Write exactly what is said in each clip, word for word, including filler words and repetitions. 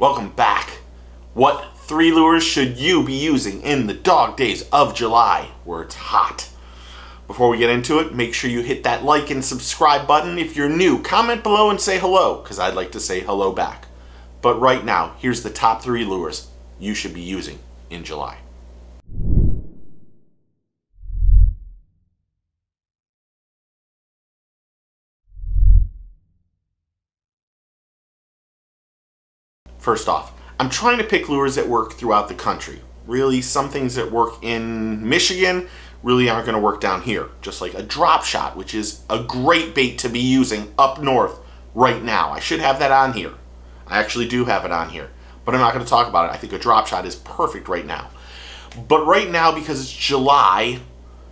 Welcome back. What three lures should you be using in the dog days of July where it's hot? Before we get into it, make sure you hit that like and subscribe button. If you're new, comment below and say hello, because I'd like to say hello back. But right now, here's the top three lures you should be using in July. First off, I'm trying to pick lures that work throughout the country. Really, some things that work in Michigan really aren't going to work down here. Just like a drop shot, which is a great bait to be using up north right now. I should have that on here. I actually do have it on here, but I'm not going to talk about it. I think a drop shot is perfect right now. But right now, because it's July,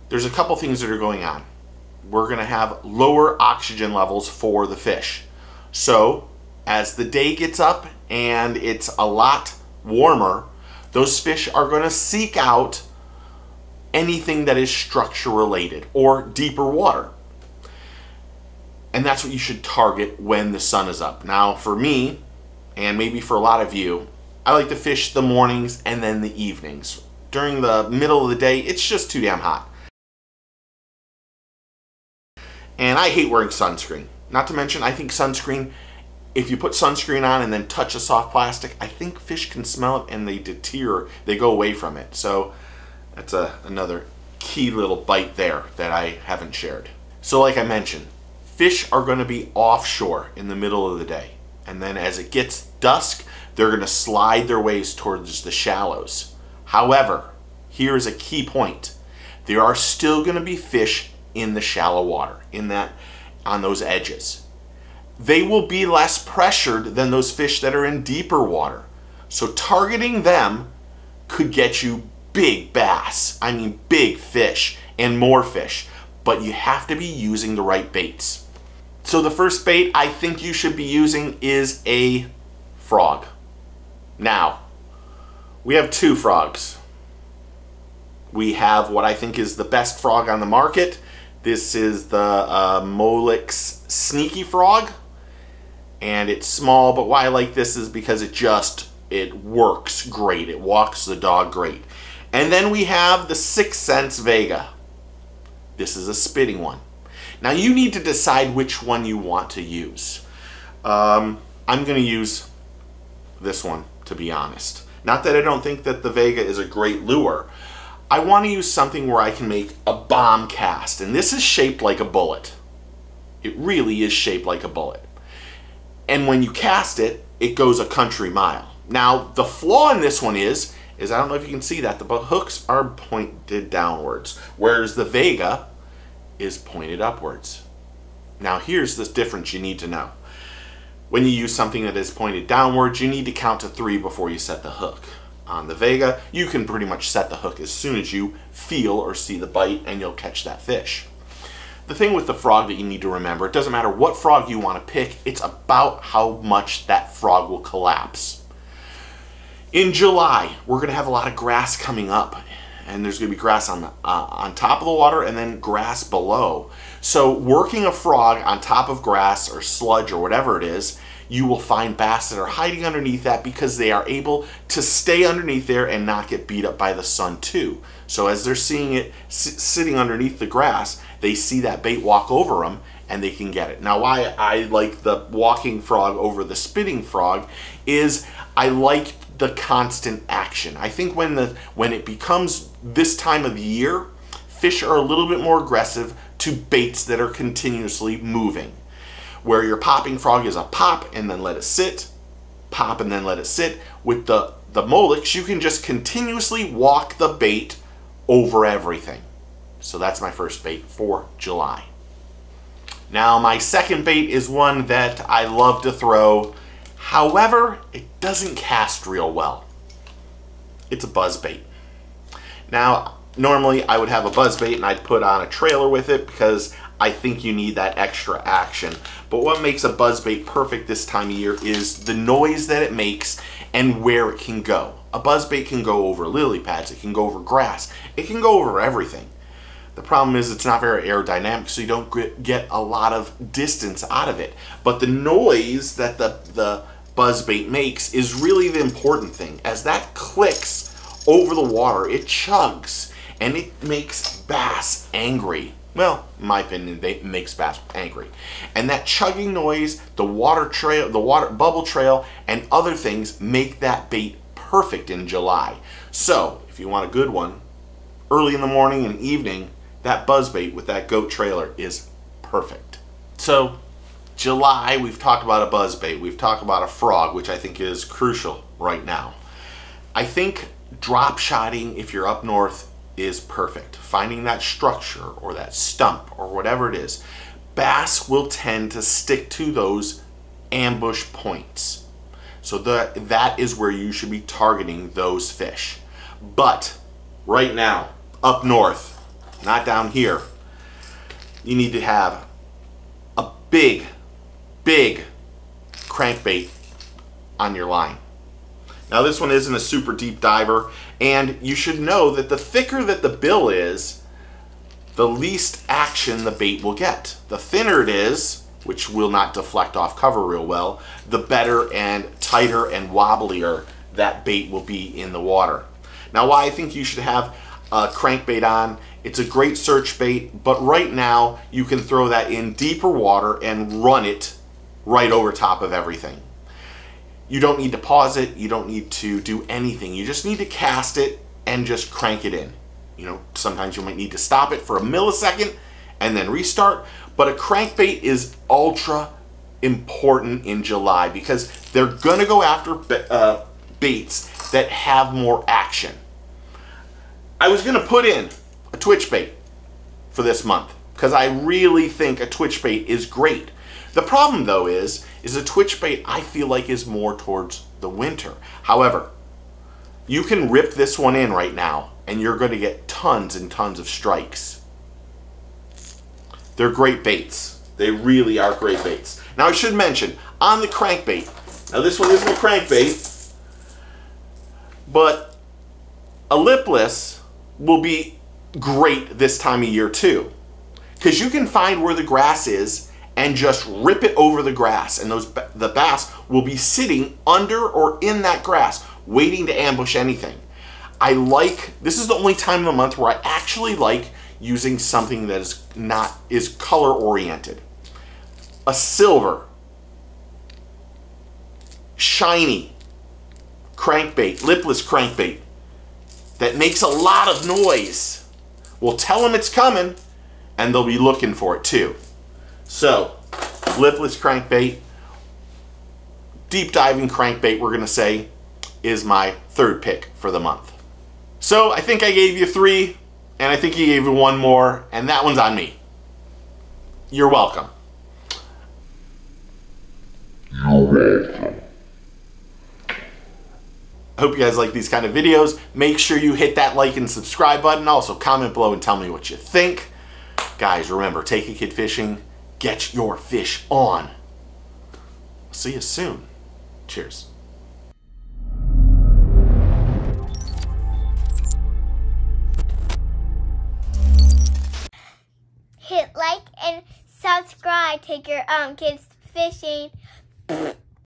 there's a couple things that are going on. We're going to have lower oxygen levels for the fish. So as the day gets up and it's a lot warmer, those fish are going to seek out anything that is structure related or deeper water. And that's what you should target when the sun is up. Now for me, and maybe for a lot of you, I like to fish the mornings and then the evenings. During the middle of the day, it's just too damn hot. And I hate wearing sunscreen. Not to mention, I think sunscreen, if you put sunscreen on and then touch a soft plastic, I think fish can smell it and they deter, they go away from it. So that's a, another key little bite there that I haven't shared. So like I mentioned, fish are going to be offshore in the middle of the day. And then as it gets dusk, they're going to slide their ways towards the shallows. However, here is a key point. There are still going to be fish in the shallow water, in that, on those edges. They will be less pressured than those fish that are in deeper water. So targeting them could get you big bass. I mean, big fish and more fish, but you have to be using the right baits. So the first bait I think you should be using is a frog. Now, we have two frogs. We have what I think is the best frog on the market. This is the uh, Molix Sneaky Frog. And it's small, but why I like this is because it just, it works great. It walks the dog great. And then we have the Sixth Sense Vega. This is a spitting one. Now you need to decide which one you want to use. Um, I'm going to use this one, to be honest. Not that I don't think that the Vega is a great lure. I want to use something where I can make a bomb cast. And this is shaped like a bullet. It really is shaped like a bullet. And when you cast it, it goes a country mile. Now, the flaw in this one is, is I don't know if you can see that, the hooks are pointed downwards, whereas the Vega is pointed upwards. Now here's the difference you need to know. When you use something that is pointed downwards, you need to count to three before you set the hook. On the Vega, you can pretty much set the hook as soon as you feel or see the bite and you'll catch that fish. The thing with the frog that you need to remember, it doesn't matter what frog you want to pick, it's about how much that frog will collapse. In July, we're going to have a lot of grass coming up, and there's going to be grass on, the, uh, on top of the water and then grass below. So working a frog on top of grass or sludge or whatever it is, you will find bass that are hiding underneath that because they are able to stay underneath there and not get beat up by the sun too. So as they're seeing it sitting underneath the grass, they see that bait walk over them and they can get it. Now why I like the walking frog over the spitting frog is I like the constant action. I think when, the, when it becomes this time of year, fish are a little bit more aggressive to baits that are continuously moving. Where your popping frog is a pop and then let it sit, pop and then let it sit. With the, the Molix, you can just continuously walk the bait over everything. So that's my first bait for July. Now my second bait is one that I love to throw. However, it doesn't cast real well. It's a buzz bait. Now, normally I would have a buzz bait and I'd put on a trailer with it because I think you need that extra action. But what makes a buzzbait perfect this time of year is the noise that it makes and where it can go. A buzzbait can go over lily pads, it can go over grass, it can go over everything. The problem is it's not very aerodynamic, so you don't get a lot of distance out of it. But the noise that the, the buzzbait makes is really the important thing. As that clicks over the water, it chugs, and it makes bass angry. Well, in my opinion, they makes bass angry. And that chugging noise, the water trail, the water bubble trail, and other things make that bait perfect in July. So, if you want a good one, early in the morning and evening, that buzzbait with that goat trailer is perfect. So, July, we've talked about a buzzbait, we've talked about a frog, which I think is crucial right now. I think drop shotting, if you're up north, is perfect. Finding that structure or that stump or whatever it is. Bass will tend to stick to those ambush points. So that, that is where you should be targeting those fish. But right now, up north, not down here, you need to have a big, big crankbait on your line. Now this one isn't a super deep diver, and you should know that the thicker that the bill is, the least action the bait will get. The thinner it is, which will not deflect off cover real well, the better and tighter and wobblier that bait will be in the water. Now why I think you should have a crankbait on, it's a great search bait, but right now you can throw that in deeper water and run it right over top of everything. You don't need to pause it, you don't need to do anything. You just need to cast it and just crank it in. You know, sometimes you might need to stop it for a millisecond and then restart, but a crankbait is ultra important in July because they're gonna go after uh, baits that have more action. I was gonna put in a twitch bait for this month because I really think a twitch bait is great. The problem though is, is a twitch bait I feel like is more towards the winter. However, you can rip this one in right now and you're going to get tons and tons of strikes. They're great baits. They really are great baits. Now I should mention, on the crankbait, now this one isn't a crankbait, but a lipless will be great this time of year too. Because you can find where the grass is and just rip it over the grass, and those the bass will be sitting under or in that grass waiting to ambush anything. I like, this is the only time of the month where I actually like using something that is not is color oriented. A silver shiny crankbait, lipless crankbait that makes a lot of noise. We'll tell them it's coming and they'll be looking for it too. So, lipless crankbait, deep diving crankbait, we're gonna say, is my third pick for the month. So I think I gave you three, and I think you gave you one more, and that one's on me. You're welcome. You're welcome. I hope you guys like these kind of videos. Make sure you hit that like and subscribe button. Also, comment below and tell me what you think. Guys, remember, take a kid fishing. Get your fish on. See you soon. Cheers. Hit like and subscribe. Take your um kids fishing.